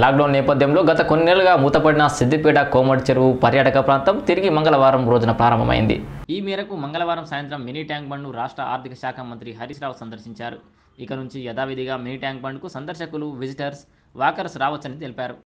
Lockdown నేపథ్యంలో గత కొన్ని నెలలుగా మూతపడిన సిద్దిపేట కోమటి చెరువు పర్యాటక ప్రాంతం తిరిగి మంగళవారం రోజున ప్రారంభమైంది. ఈ మేరకు మంగళవారం సాయంత్రం మినీ ట్యాంక్ బండ్ను రాష్ట్ర ఆర్థిక శాఖ మంత్రి హరీష్ రావు సందర్శించారు. ఇక నుంచి యథావిధిగా మినీ ట్యాంక్ బండ్కు సందర్శకులు, విజిటర్స్, వాకర్స్ రావచ్చని తెలిపారు.